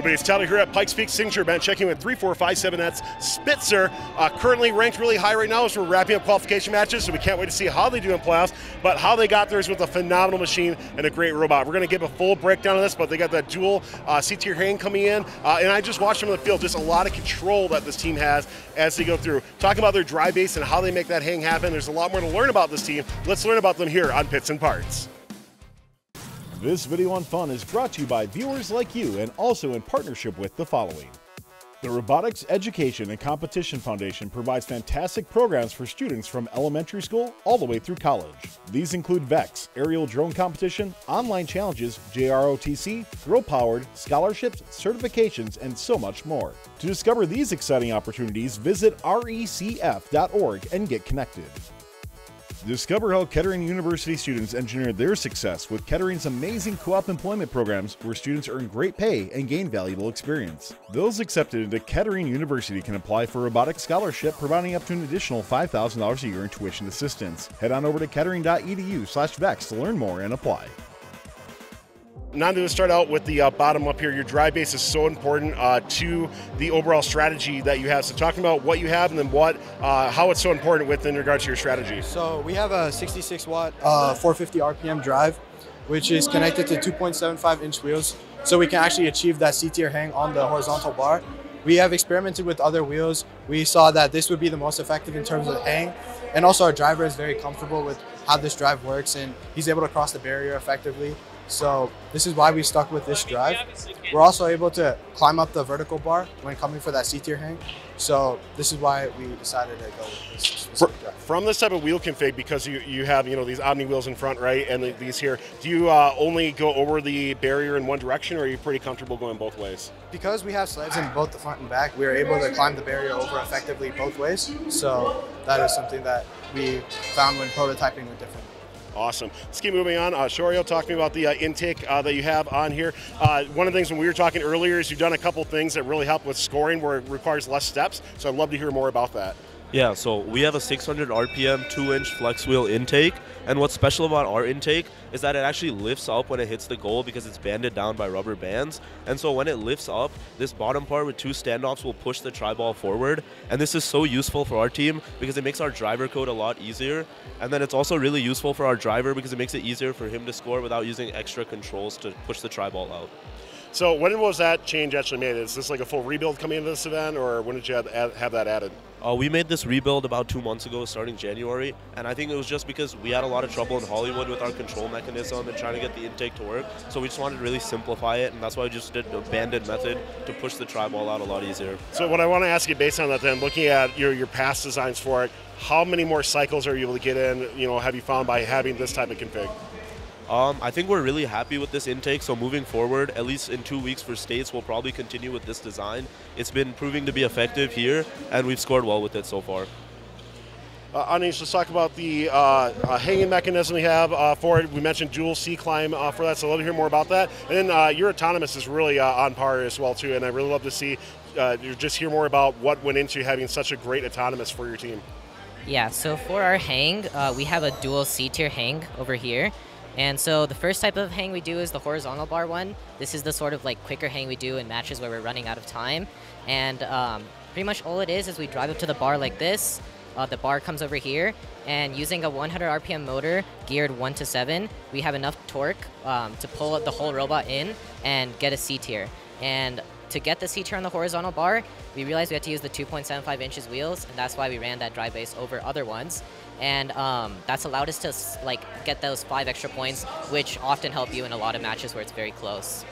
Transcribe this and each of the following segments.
Everybody, it's Tyler here at Pikes Peak Signature event, checking with 3457S Spitzer. Currently ranked really high right now as we're wrapping up qualification matches, so we can't wait to see how they do in playoffs. But how they got there is with a phenomenal machine and a great robot. We're going to give a full breakdown of this, but they got that dual C-tier hand coming in. And I just watched them on the field, just a lot of control that this team has as they go through. Talking about their dry base and how they make that hang happen, there's a lot more to learn about this team. Let's learn about them here on Pits and Parts. This video on fun is brought to you by viewers like you and also in partnership with the following. The Robotics Education and Competition Foundation provides fantastic programs for students from elementary school all the way through college. These include VEX, aerial drone competition, online challenges, JROTC, Girl Powered, scholarships, certifications, and so much more. To discover these exciting opportunities, visit recf.org and get connected. Discover how Kettering University students engineer their success with Kettering's amazing co-op employment programs, where students earn great pay and gain valuable experience. Those accepted into Kettering University can apply for a robotics scholarship, providing up to an additional $5,000 a year in tuition assistance. Head on over to Kettering.edu/vex to learn more and apply. Now, to start out with the bottom up here, your dry base is so important to the overall strategy that you have. So talking about what you have and then what, how it's so important within regards to your strategy. So we have a 66 watt 450 RPM drive, which is connected to 2.75 inch wheels. So we can actually achieve that C-tier hang on the horizontal bar. We have experimented with other wheels. We saw that this would be the most effective in terms of hang. And also our driver is very comfortable with how this drive works, and he's able to cross the barrier effectively. So this is why we stuck with this drive. We're also able to climb up the vertical bar when coming for that C-tier hang. So this is why we decided to go with this specific drive. From this type of wheel config, because you have, you know, these Omni wheels in front, right, and these here, do you only go over the barrier in one direction, or are you pretty comfortable going both ways? Because we have sleds in both the front and back, we are able to climb the barrier over effectively both ways. So that is something that we found when prototyping with different. Awesome. Let's keep moving on. Shorio, talk to me about the intake that you have on here. One of the things when we were talking earlier is you've done a couple things that really help with scoring where it requires less steps, so I'd love to hear more about that. Yeah, so we have a 600 RPM 2-inch flex wheel intake, and what's special about our intake is that it actually lifts up when it hits the goal because it's banded down by rubber bands. And so when it lifts up, this bottom part with two standoffs will push the tri ball forward, and this is so useful for our team because it makes our driver code a lot easier, and then it's also really useful for our driver because it makes it easier for him to score without using extra controls to push the tri ball out. So when was that change actually made? Is this like a full rebuild coming into this event, or when did you have that added? We made this rebuild about 2 months ago, starting January, and I think it was just because we had a lot of trouble in Hollywood with our control mechanism and trying to get the intake to work, so we just wanted to really simplify it, and that's why we just did the banded method to push the tri ball out a lot easier. So what I want to ask you, based on that then, looking at your past designs for it, how many more cycles are you able to get in, you know, have you found by having this type of config? I think we're really happy with this intake, so moving forward, at least in 2 weeks for states, we'll probably continue with this design. It's been proving to be effective here, and we've scored well with it so far. Anish, let's talk about the hanging mechanism we have for it. We mentioned dual C-climb for that, so I'd love to hear more about that. And then your autonomous is really on par as well, too, and I really love to see, just hear more about what went into having such a great autonomous for your team. Yeah, so for our hang, we have a dual C-tier hang over here. And so the first type of hang we do is the horizontal bar one. This is the sort of like quicker hang we do in matches where we're running out of time. And pretty much all it is we drive up to the bar like this. The bar comes over here, and using a 100 RPM motor geared 1 to 7, we have enough torque to pull the whole robot in and get a C tier. And to get the C tier on the horizontal bar, we realized we had to use the 2.75 inches wheels, and that's why we ran that dry base over other ones. And that's allowed us to like get those 5 extra points, which often help you in a lot of matches where it's very close.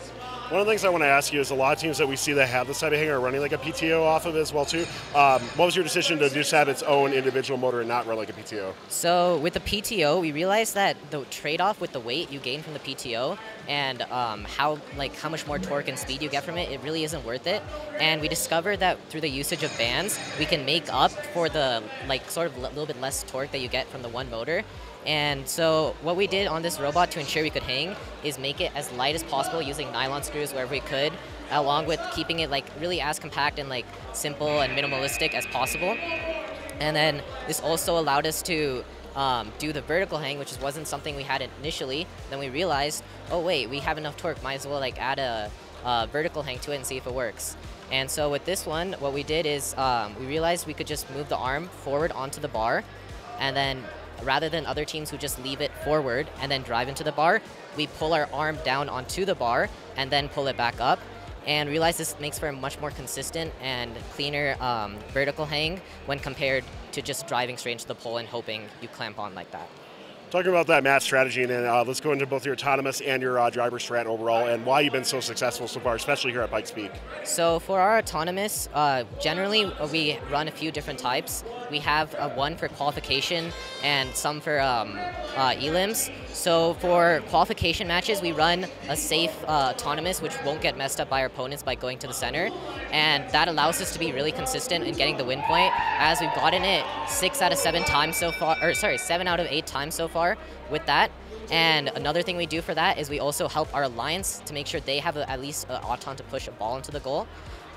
One of the things I want to ask you is a lot of teams that we see that have this type of hang are running like a PTO off of it as well too. What was your decision to just have its own individual motor and not run like a PTO? So with the PTO, we realized that the trade-off with the weight you gain from the PTO and how much more torque and speed you get from it, it really isn't worth it. And we discovered that through the usage of bands, we can make up for the little bit less torque that you get from the one motor. And so what we did on this robot to ensure we could hang is make it as light as possible using nylon screws wherever we could, along with keeping it like really as compact and like simple and minimalistic as possible. And then this also allowed us to do the vertical hang, which wasn't something we had initially. Then we realized, oh wait, we have enough torque, might as well like add a vertical hang to it and see if it works. And so with this one, what we did is we realized we could just move the arm forward onto the bar, and then rather than other teams who just leave it forward and then drive into the bar, we pull our arm down onto the bar and then pull it back up, and realize this makes for a much more consistent and cleaner vertical hang when compared to just driving straight into the pole and hoping you clamp on like that. Talking about that Matt strategy, and then let's go into both your autonomous and your driver strat overall, and why you've been so successful so far, especially here at Pikes Peak. So for our autonomous, generally we run a few different types. We have one for qualification and some for elims. So for qualification matches, we run a safe autonomous, which won't get messed up by our opponents by going to the center, and that allows us to be really consistent in getting the win point, as we've gotten it 6 out of 7 times so far, or sorry, 7 out of 8 times so far with that. And another thing we do for that is we also help our alliance to make sure they have at least an auton to push a ball into the goal,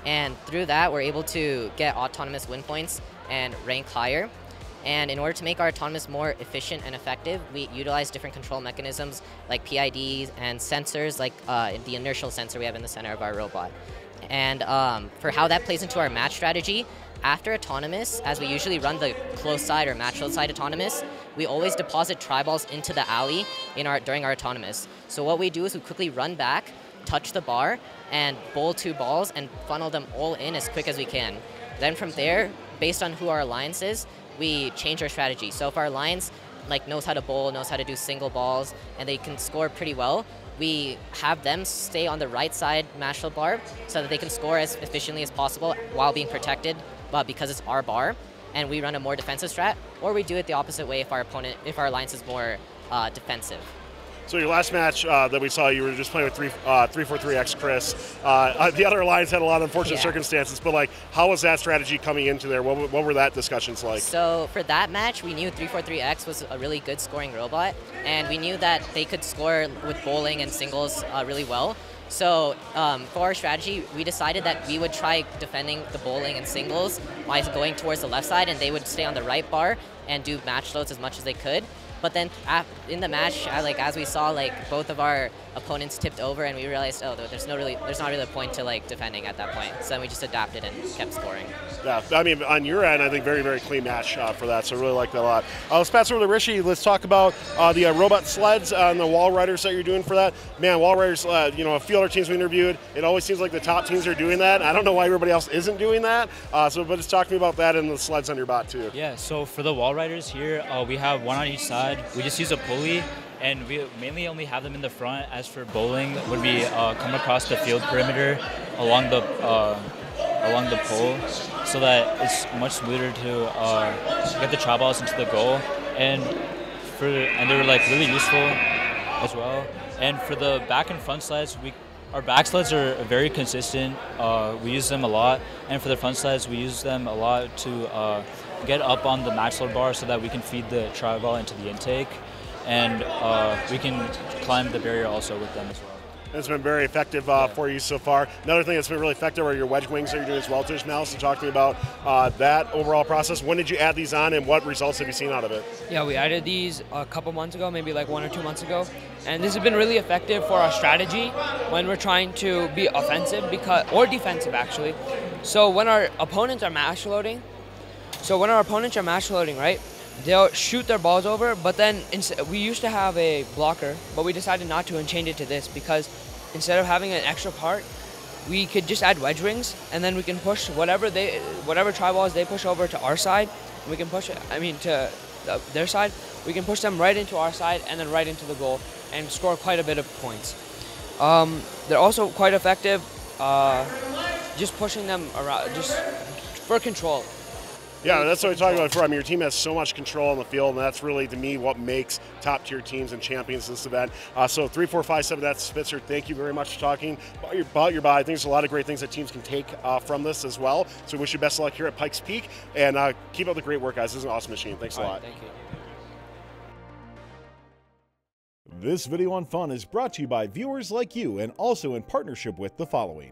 and through that we're able to get autonomous win points and rank higher. And in order to make our autonomous more efficient and effective, we utilize different control mechanisms like PIDs and sensors like the inertial sensor we have in the center of our robot. And for how that plays into our match strategy, after autonomous, as we usually run the close side or match load side autonomous, we always deposit try balls into the alley during our autonomous. So what we do is we quickly run back, touch the bar, and bowl 2 balls and funnel them all in as quick as we can. Then from there, based on who our alliance is, we change our strategy. So if our alliance like knows how to bowl, knows how to do single balls, and they can score pretty well, we have them stay on the right side match load bar so that they can score as efficiently as possible while being protected, but because it's our bar, and we run a more defensive strat, or we do it the opposite way if our alliance is more defensive. So your last match that we saw, you were just playing with 343X Chris. The other alliance had a lot of unfortunate circumstances, but like, how was that strategy coming into there? What were that discussions like? So for that match, we knew 343X was a really good scoring robot, and we knew that they could score with bowling and singles really well. So for our strategy, we decided that we would try defending the bowling and singles by going towards the left side, and they would stay on the right bar and do match loads as much as they could. But then in the match, as we saw, both of our opponents tipped over, and we realized, oh, there's not really a point to defending at that point. So then we just adapted and kept scoring. Yeah, I mean, on your end, I think very, very clean match for that. So I really like that a lot. Let's pass over to Rishi. Let's talk about the robot sleds and the wall riders that you're doing for that. Man, wall riders, you know, a few other teams we interviewed, it always seems like the top teams are doing that. I don't know why everybody else isn't doing that. But just talk to me about that and the sleds on your bot too. Yeah, so for the wall riders here, we have one on each side. We just use a pulley, and we mainly only have them in the front. As for bowling, would we come across the field perimeter along the pole, so that it's much smoother to get the try balls into the goal, and they were really useful as well. And for the back and front sleds, our back sleds are very consistent. We use them a lot, and for the front sleds, we use them a lot to get up on the max load bar so that we can feed the try ball into the intake, and we can climb the barrier also with them as well. It's been very effective for you so far. Another thing that's been really effective are your wedge wings that you're doing as well, Tish Mel. So talk to me about that overall process. When did you add these on, and what results have you seen out of it? Yeah, we added these a couple months ago, maybe 1 or 2 months ago. And this has been really effective for our strategy when we're trying to be offensive, or defensive actually. So when our opponents are mash loading, right, they'll shoot their balls over, but then we used to have a blocker, but we decided not to and changed it to this, because instead of having an extra part, we could just add wedge rings, and then we can push whatever try balls they push over to our side, we can push it, to their side, we can push them right into our side and then right into the goal and score quite a bit of points. They're also quite effective just pushing them around, just for control. Yeah, that's what we talked about before. I mean, your team has so much control on the field, and that's really, to me, what makes top-tier teams and champions this event. So 3457, that's Spitzer. Thank you very much for talking about your bot. I think there's a lot of great things that teams can take from this as well. So we wish you best of luck here at Pikes Peak, and keep up the great work, guys. This is an awesome machine. Thanks a lot. Thank you. This video on Fun is brought to you by viewers like you, and also in partnership with the following.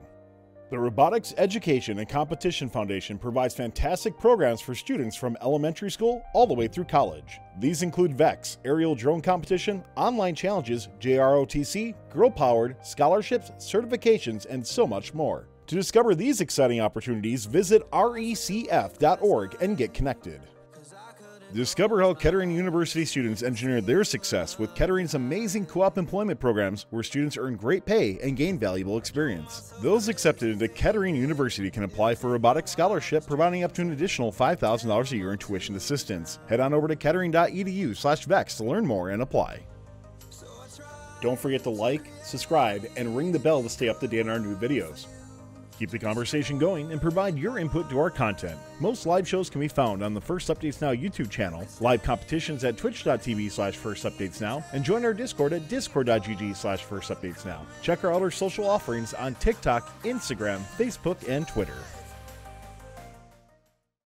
The Robotics Education and Competition Foundation provides fantastic programs for students from elementary school all the way through college. These include VEX, aerial drone competition, online challenges, JROTC, Girl Powered, scholarships, certifications, and so much more. To discover these exciting opportunities, visit recf.org and get connected. Discover how Kettering University students engineered their success with Kettering's amazing co-op employment programs where students earn great pay and gain valuable experience. Those accepted into Kettering University can apply for a robotics scholarship, providing up to an additional $5,000 a year in tuition assistance. Head on over to Kettering.edu/vex to learn more and apply. Don't forget to like, subscribe, and ring the bell to stay up to date on our new videos. Keep the conversation going and provide your input to our content. Most live shows can be found on the First Updates Now YouTube channel, live competitions at twitch.tv/firstupdatesnow, and join our Discord at discord.gg/firstupdatesnow. Check our other social offerings on TikTok, Instagram, Facebook, and Twitter.